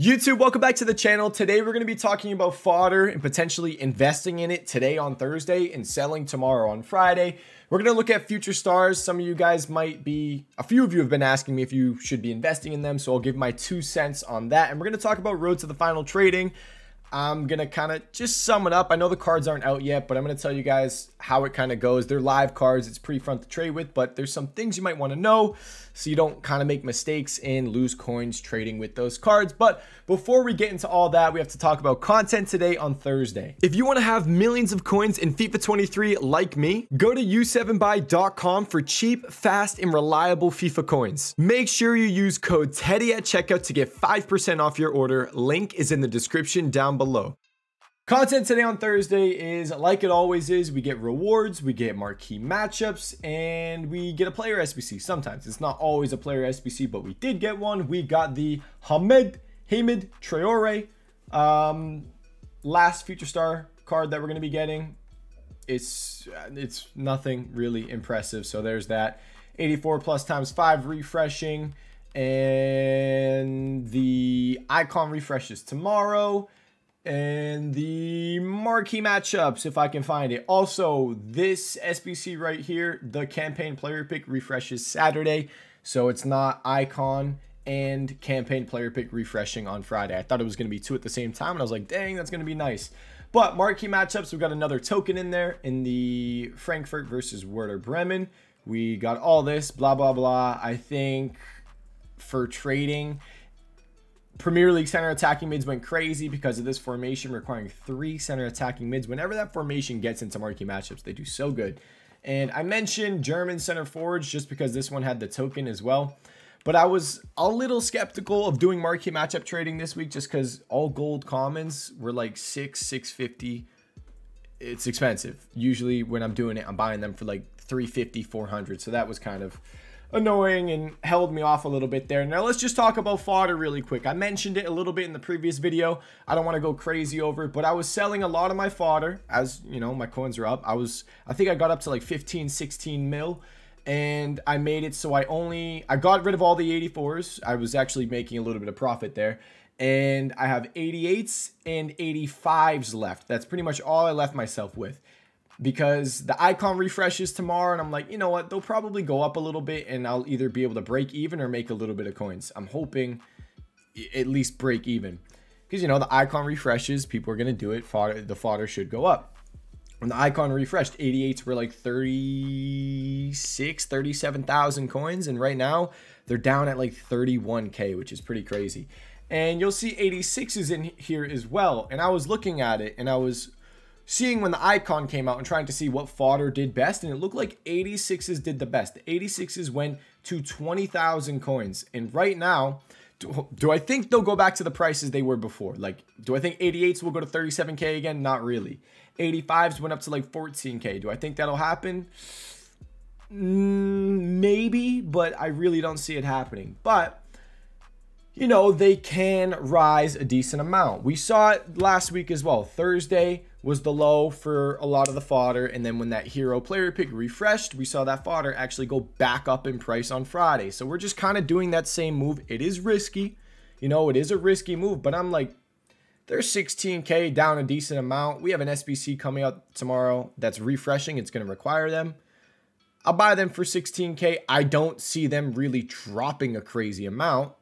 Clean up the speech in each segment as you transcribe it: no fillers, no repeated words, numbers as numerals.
YouTube, welcome back to the channel. Today we're going to be talking about fodder and potentially investing in it today on Thursday and selling tomorrow on Friday. We're going to look at future stars. Some of you guys might be, a few of you have been asking me if you should be investing in them, so I'll give my 2 cents on that. And we're going to talk about road to the final trading. I'm going to kind of just sum it up. I know the cards aren't out yet, but I'm going to tell you guys how it kind of goes. They're live cards. It's pre-front to trade with, but there's some things you might want to know so you don't kind of make mistakes and lose coins trading with those cards. But before we get into all that, we have to talk about content today on Thursday. If you want to have millions of coins in FIFA 23 like me, go to u7buy.com for cheap, fast, and reliable FIFA coins. Make sure you use code TEDDY at checkout to get 5% off your order. Link is in the description down below. Content today on Thursday is, like it always is, we get rewards, we get marquee matchups, and we get a player SBC. Sometimes it's not always a player SBC, but we did get one. We got the Hamed Traore last future star card that we're going to be getting. It's nothing really impressive, so there's that. 84 plus times 5 refreshing, and the icon refreshes tomorrow. And the marquee matchups, if I can find it. Also, this SBC right here, the campaign player pick refreshes Saturday. So it's not icon and campaign player pick refreshing on Friday. I thought it was going to be two at the same time, and I was like, dang, that's going to be nice. But marquee matchups, we've got another token in there in the Frankfurt versus Werder Bremen. We got all this, blah, blah, blah. I think for trading, Premier League center attacking mids went crazy because of this formation requiring 3 center attacking mids. Whenever that formation gets into marquee matchups, they do so good. And I mentioned German center forwards just because this one had the token as well. But I was a little skeptical of doing marquee matchup trading this week just because all gold commons were like 650. It's expensive. Usually when I'm doing it, I'm buying them for like 350, 400. So that was kind of annoying and held me off a little bit there. Now let's just talk about fodder really quick. I mentioned it a little bit in the previous video. I don't want to go crazy over it, but I was selling a lot of my fodder. As you know, my coins are up. I think I got up to like 15, 16 mil, and I made it so I got rid of all the 84s. I was actually making a little bit of profit there. And I have 88s and 85s left. That's pretty much all I left myself with, because the icon refreshes tomorrow, and I'm like, you know what, they'll probably go up a little bit, and I'll either be able to break even or make a little bit of coins. I'm hoping at least break even, because, you know, the icon refreshes, people are going to do it. Fodder, the fodder should go up. When the icon refreshed, 88s were like 36, 37,000 coins, and right now they're down at like 31K, which is pretty crazy. And you'll see 86s in here as well, and I was looking at it, and I was seeing when the icon came out and trying to see what fodder did best, and it looked like 86s did the best. The 86s went to 20,000 coins, and right now, do I think they'll go back to the prices they were before? Like, do I think 88s will go to 37K again? Not really. 85s went up to like 14K. Do I think that'll happen? Maybe, but I really don't see it happening. But you know, they can rise a decent amount. We saw it last week as well. Thursday was the low for a lot of the fodder, and then when that hero player pick refreshed, we saw that fodder actually go back up in price on Friday. So we're just kind of doing that same move. It is risky. You know, it is a risky move, but I'm like, they're 16K down a decent amount. We have an SBC coming out tomorrow that's refreshing. It's going to require them. I'll buy them for 16K. I don't see them really dropping a crazy amount,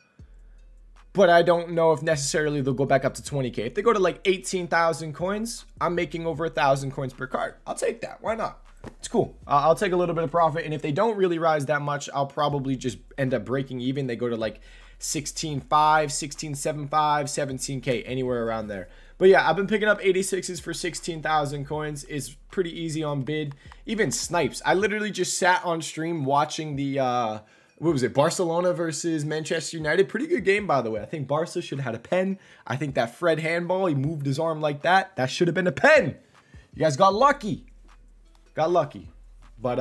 but I don't know if necessarily they'll go back up to 20K. If they go to like 18,000 coins, I'm making over 1,000 coins per card. I'll take that. Why not? It's cool. I'll take a little bit of profit. And if they don't really rise that much, I'll probably just end up breaking even. They go to like 16.5, 16.75, 17K, anywhere around there. But yeah, I've been picking up 86s for 16,000 coins. It's pretty easy on bid. Even snipes. I literally just sat on stream watching the what was it? Barcelona versus Manchester United. Pretty good game, by the way. I think Barca should have had a pen. I think that Fred handball, he moved his arm like that. That should have been a pen. You guys got lucky. Got lucky. But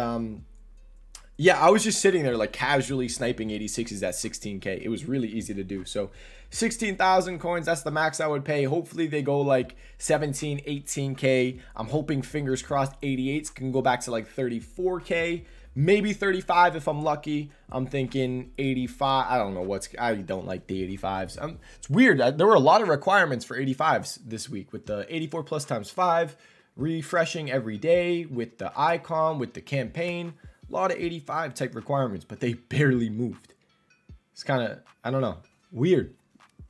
yeah, I was just sitting there like casually sniping 86s at 16K. It was really easy to do. So 16,000 coins, that's the max I would pay. Hopefully they go like 17, 18K. I'm hoping, fingers crossed, 88s can go back to like 34K. maybe 35 if I'm lucky. I'm thinking 85. I don't know what's, I don't like the 85s. It's weird. There were a lot of requirements for 85s this week with the 84 plus times 5, refreshing every day with the icon, with the campaign. A lot of 85 type requirements, but they barely moved. It's kind of, I don't know, weird.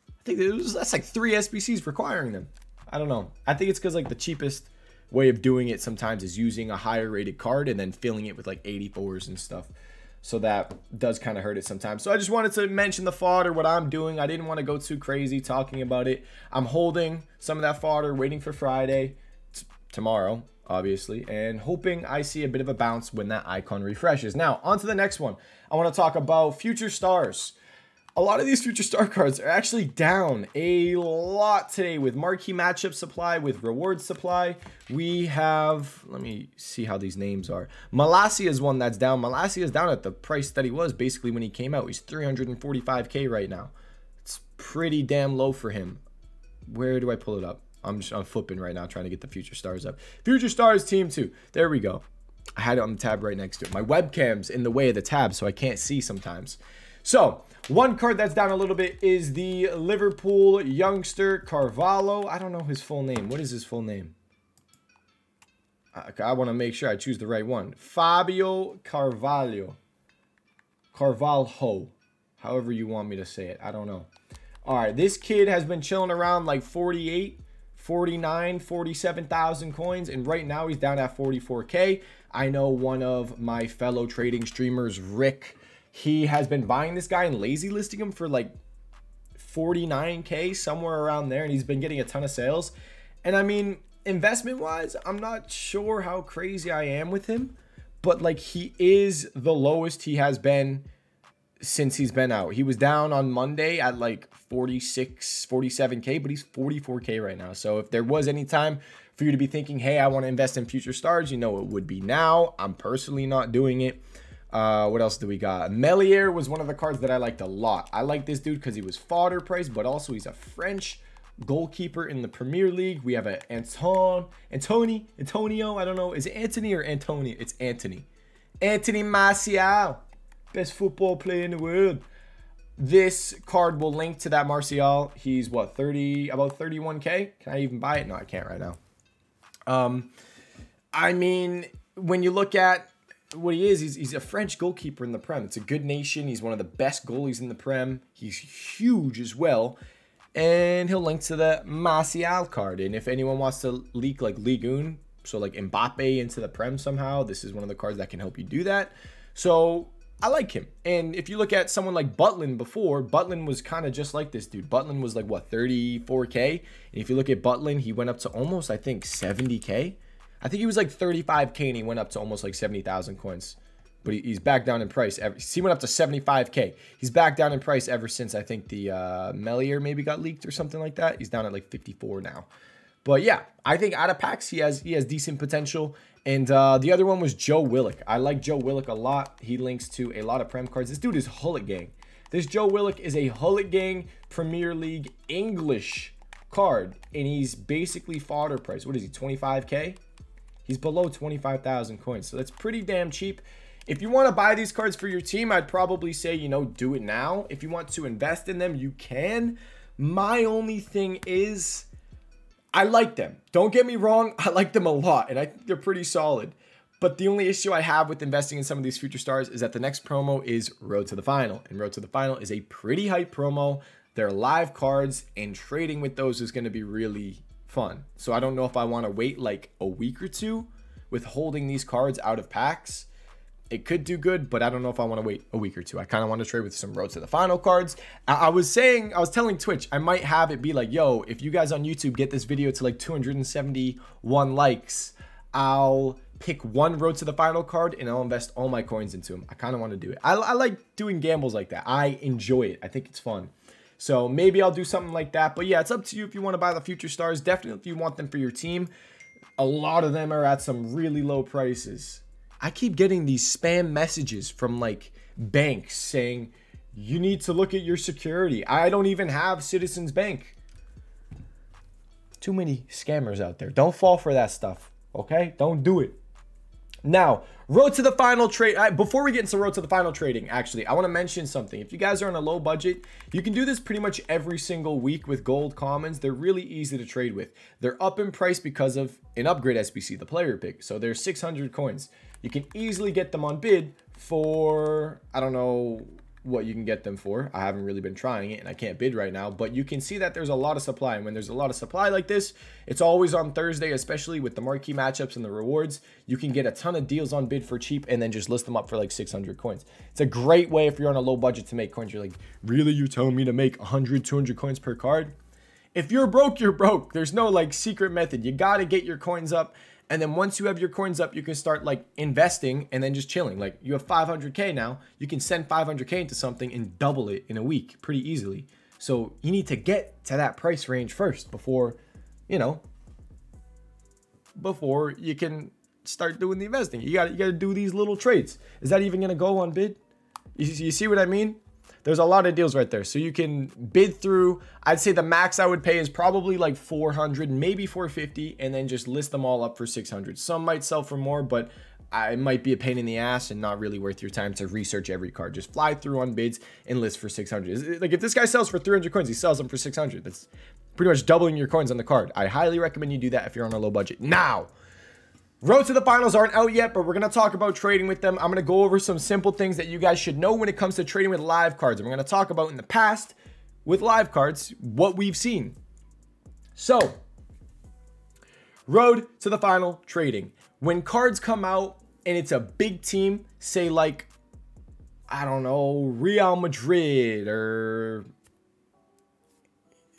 I think it was, that's like 3 SBCs requiring them. I don't know. I think it's because like the cheapest way of doing it sometimes is using a higher rated card and then filling it with like 84s and stuff. So that does kind of hurt it sometimes. So I just wanted to mention the fodder, what I'm doing. I didn't want to go too crazy talking about it. I'm holding some of that fodder, waiting for Friday, tomorrow, obviously, and hoping I see a bit of a bounce when that icon refreshes. Now, on to the next one. I want to talk about future stars. A lot of these future star cards are actually down a lot today with marquee matchup supply, with reward supply. We have, let me see how these names are. Malacia is one that's down. Malacia is down at the price that he was basically when he came out. He's 345K right now. It's pretty damn low for him. Where do I pull it up? I'm flipping right now, trying to get the future stars up. Future stars team 2. There we go. I had it on the tab right next to it. My webcam's in the way of the tab, so I can't see sometimes. So one card that's down a little bit is the Liverpool youngster Carvalho. I don't know his full name. What is his full name? I want to make sure I choose the right one. Fabio Carvalho. Carvalho. However you want me to say it. I don't know. All right. This kid has been chilling around like 48. 49, 47,000 coins, and right now he's down at 44K. I know one of my fellow trading streamers, Rick, he has been buying this guy and lazy listing him for like 49K, somewhere around there, and he's been getting a ton of sales. And I mean, investment-wise, I'm not sure how crazy I am with him, but like he is the lowest he has been since he's been out. He was down on Monday at like 46, 47K, but he's 44K right now. So if there was any time for you to be thinking, hey, I want to invest in future stars, you know, it would be now. I'm personally not doing it. What else do we got? Melier was one of the cards that I liked a lot. I like this dude because he was fodder price, but also he's a French goalkeeper in the Premier League. We have a Antonio. I don't know. Is it Anthony or Antonio? It's Anthony. Anthony Martial. Best football player in the world. This card will link to that Martial. He's what, 30, about 31K? Can I even buy it? No, I can't right now. I mean, when you look at what he is, he's a French goalkeeper in the Prem. It's a good nation. He's one of the best goalies in the Prem. He's huge as well. And he'll link to the Martial card. And if anyone wants to leak like Lagoon, so like Mbappe into the Prem somehow, this is one of the cards that can help you do that. So I like him. And if you look at someone like Butland before, Butland was kind of just like this dude. Butland was like, what, 34K? And if you look at Butland, he went up to almost, I think, 70K. I think he was like 35K and he went up to almost like 70,000 coins. But he's back down in price. He went up to 75K. He's back down in price ever since I think the Melier maybe got leaked or something like that. He's down at like 54 now. But yeah, I think out of packs, he has decent potential. And the other one was Joe Willock. I like Joe Willock a lot. He links to a lot of Prem cards. This dude is Hullet Gang. This Joe Willock is a Hullet Gang Premier League English card. And he's basically fodder price. What is he, 25K? He's below 25,000 coins. So that's pretty damn cheap. If you want to buy these cards for your team, I'd probably say, you know, do it now. If you want to invest in them, you can. My only thing is, I like them. Don't get me wrong. I like them a lot, and I think they're pretty solid. But the only issue I have with investing in some of these future stars is that the next promo is Road to the Final, and Road to the Final is a pretty hype promo. They're live cards, and trading with those is going to be really fun. So I don't know if I want to wait like a week or two with holding these cards out of packs. It could do good, but I don't know if I want to wait a week or two. I kind of want to trade with some Road to the Final cards. I was telling Twitch, I might have it be like, yo, if you guys on YouTube get this video to like 271 likes, I'll pick one Road to the Final card and I'll invest all my coins into them. I kind of want to do it. I like doing gambles like that. I enjoy it. I think it's fun. So maybe I'll do something like that. But yeah, it's up to you if you want to buy the future stars. Definitely if you want them for your team. A lot of them are at some really low prices. I keep getting these spam messages from like banks saying, you need to look at your security. I don't even have Citizens Bank. Too many scammers out there. Don't fall for that stuff. Okay? Don't do it. Now, road to the final trade. Before we get into road to the final trading, actually, I want to mention something. If you guys are on a low budget, you can do this pretty much every single week with gold commons. They're really easy to trade with. They're up in price because of an upgrade SBC, the player pick. So there's 600 coins. You can easily get them on bid for, I don't know what you can get them for. I haven't really been trying it and I can't bid right now, but you can see that there's a lot of supply. And when there's a lot of supply like this, it's always on Thursday, especially with the marquee matchups and the rewards, you can get a ton of deals on bid for cheap and then just list them up for like 600 coins. It's a great way if you're on a low budget to make coins. You're like, really? You're telling me to make 100, 200 coins per card? If you're broke, you're broke. There's no like secret method. You got to get your coins up. And then once you have your coins up, you can start like investing and then just chilling. Like you have 500K now, you can send 500K into something and double it in a week pretty easily. So you need to get to that price range first before, you know, before you can start doing the investing. You got to do these little trades. Is that even going to go on bid? You see what I mean? There's a lot of deals right there. So you can bid through, I'd say the max I would pay is probably like 400, maybe 450, and then just list them all up for 600. Some might sell for more, but it might be a pain in the ass and not really worth your time to research every card. Just fly through on bids and list for 600. Like if this guy sells for 300 coins, he sells them for 600. That's pretty much doubling your coins on the card. I highly recommend you do that if you're on a low budget. Now, road to the finals aren't out yet, but we're going to talk about trading with them. I'm going to go over some simple things that you guys should know when it comes to trading with live cards. And we're going to talk about in the past with live cards, what we've seen. So road to the final trading. When cards come out and it's a big team, say like, I don't know, Real Madrid or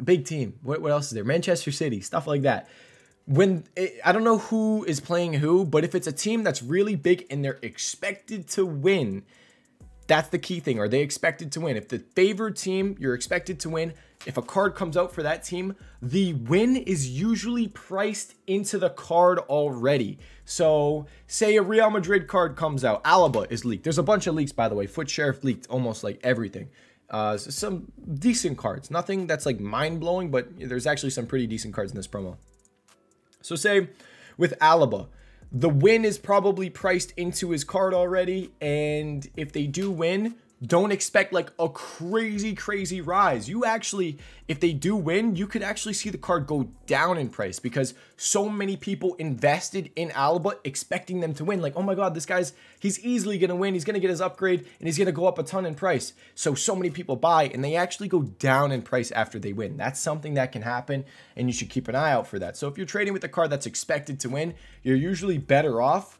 a big team. What else is there? Manchester City, stuff like that. I don't know who is playing who, but if it's a team that's really big and they're expected to win, that's the key thing. Are they expected to win? If the favored team, you're expected to win. If a card comes out for that team, the win is usually priced into the card already. So say a Real Madrid card comes out, Alaba is leaked. There's a bunch of leaks, by the way. Foot Sheriff leaked almost like everything. Some decent cards, nothing that's like mind blowing, but there's actually some pretty decent cards in this promo. So say with Alaba, the win is probably priced into his card already. And if they do win, don't expect like a crazy, crazy rise. You actually, if they do win, you could actually see the card go down in price because so many people invested in Alaba expecting them to win. Like, oh my God, this guy's, he's easily going to win. He's going to get his upgrade and he's going to go up a ton in price. So many people buy and they actually go down in price after they win. That's something that can happen and you should keep an eye out for that. So if you're trading with a card that's expected to win, you're usually better off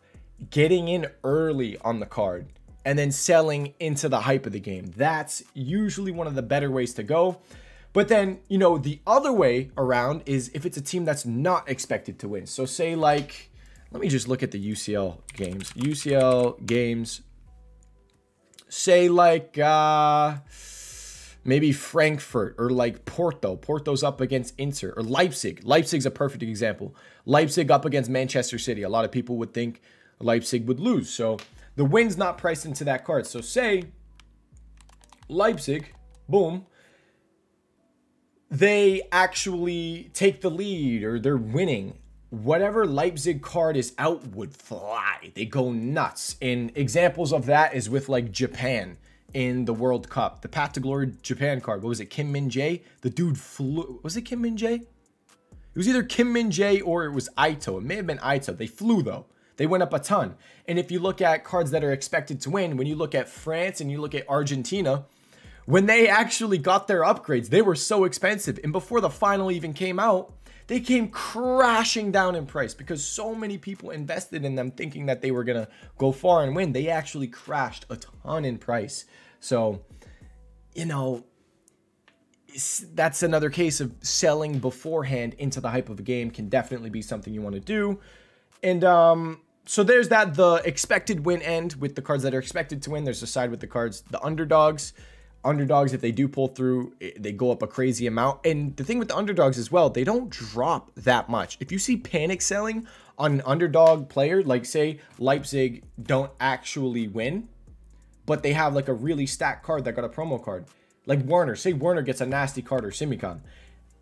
getting in early on the card and then selling into the hype of the game. That's usually one of the better ways to go. But then, you know, the other way around is if it's a team that's not expected to win. So say like, let me just look at the UCL games. UCL games, say like maybe Frankfurt or like Porto. Porto's up against Inter or Leipzig. Leipzig's a perfect example. Leipzig up against Manchester City. A lot of people would think Leipzig would lose. So the win's not priced into that card. So say Leipzig, boom, they actually take the lead or they're winning. Whatever Leipzig card is out would fly. They go nuts. And examples of that is with like Japan in the World Cup. The Path to Glory Japan card. What was it? Kim Min-Jae? The dude flew. Was it Kim Min-Jae? It was either Kim Min-Jae or it was Aito. It may have been Aito. They flew though. They went up a ton. And if you look at cards that are expected to win, when you look at France and you look at Argentina, when they actually got their upgrades, they were so expensive. And before the final even came out, they came crashing down in price because so many people invested in them thinking that they were going to go far and win. They actually crashed a ton in price. So, you know, that's another case of selling beforehand into the hype of a game can definitely be something you want to do. And, so there's that, the expected win end with the cards that are expected to win. There's a side with the cards, the underdogs, if they do pull through, they go up a crazy amount. And the thing with the underdogs as well, they don't drop that much. If you see panic selling on an underdog player, like say Leipzig don't actually win, but they have like a really stacked card that got a promo card, like Werner, say Werner gets a nasty card or Simicon.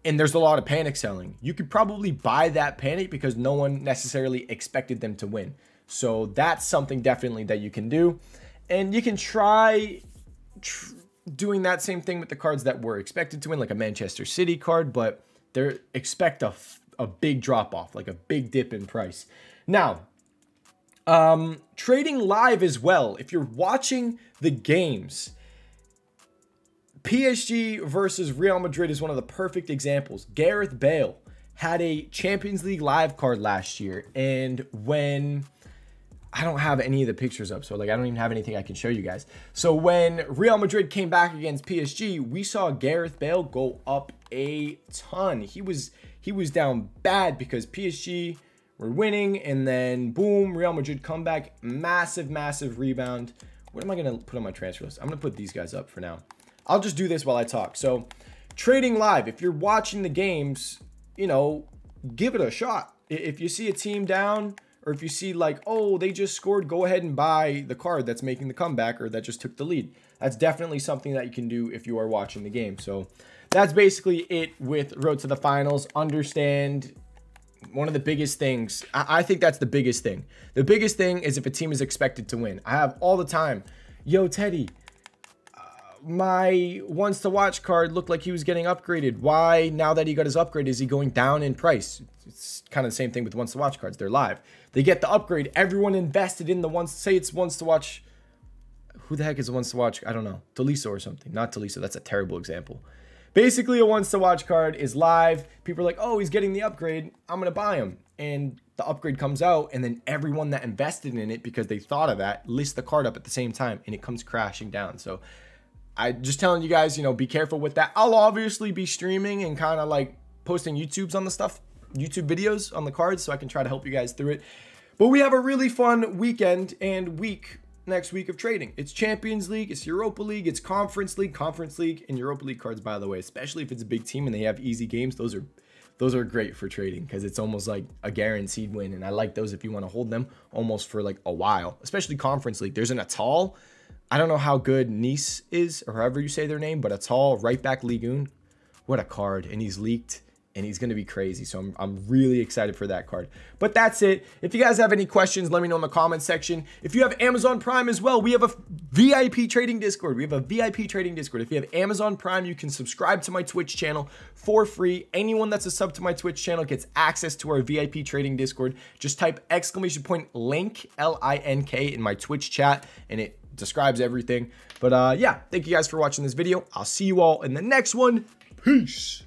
And there's a lot of panic selling. You could probably buy that panic because no one necessarily expected them to win. So that's something definitely that you can do. And you can try doing that same thing with the cards that were expected to win, like a Manchester City card, but they're expect a big drop off, like a big dip in price. Now, trading live as well. If you're watching the games, PSG versus Real Madrid is one of the perfect examples. Gareth Bale had a Champions League live card last year, and when I don't have any of the pictures up, so like I don't even have anything I can show you guys. So when Real Madrid came back against PSG, we saw Gareth Bale go up a ton. He was down bad because PSG were winning, and then boom, Real Madrid comeback, massive rebound. What am I gonna put on my transfer list? I'm gonna put these guys up for now. I'll just do this while I talk. So trading live, if you're watching the games, you know, give it a shot. If you see a team down, or if you see like, oh, they just scored, go ahead and buy the card that's making the comeback or that just took the lead. That's definitely something that you can do if you are watching the game. So that's basically it with Road to the Finals. Understand one of the biggest things. I think that's the biggest thing. The biggest thing is if a team is expected to win. I have all the time, yo, Teddy, my once to watch card looked like he was getting upgraded. Why, now that he got his upgrade, is he going down in price? It's kind of the same thing with once to watch cards. They're live, they get the upgrade, everyone invested in the once. Say it's once to watch, who the heck is the once to watch? I don't know, Talisa or something. Not Talisa, that's a terrible example. Basically, a once to watch card is live, people are like, oh, he's getting the upgrade, I'm gonna buy him, and the upgrade comes out, and then everyone that invested in it because they thought of that lists the card up at the same time, and it comes crashing down. So I'm just telling you guys, you know, be careful with that. I'll obviously be streaming and kind of like posting YouTube videos on the cards, so I can try to help you guys through it. But we have a really fun weekend and week next week of trading. It's Champions League, it's Europa League, it's Conference League, and Europa League cards, by the way, especially if it's a big team and they have easy games, those are great for trading because it's almost like a guaranteed win. And I like those if you want to hold them almost for like a while, especially Conference League. There's an Atal. I don't know how good Nice is or however you say their name, but it's all right back Lagoon. What a card. And he's leaked and he's going to be crazy. So I'm really excited for that card. But that's it. If you guys have any questions, let me know in the comments section. If you have Amazon Prime as well, we have a VIP trading Discord. If you have Amazon Prime, you can subscribe to my Twitch channel for free. Anyone that's a sub to my Twitch channel gets access to our VIP trading Discord. Just type !link, L-I-N-K, in my Twitch chat and it describes everything. But yeah, thank you guys for watching this video. I'll see you all in the next one. Peace.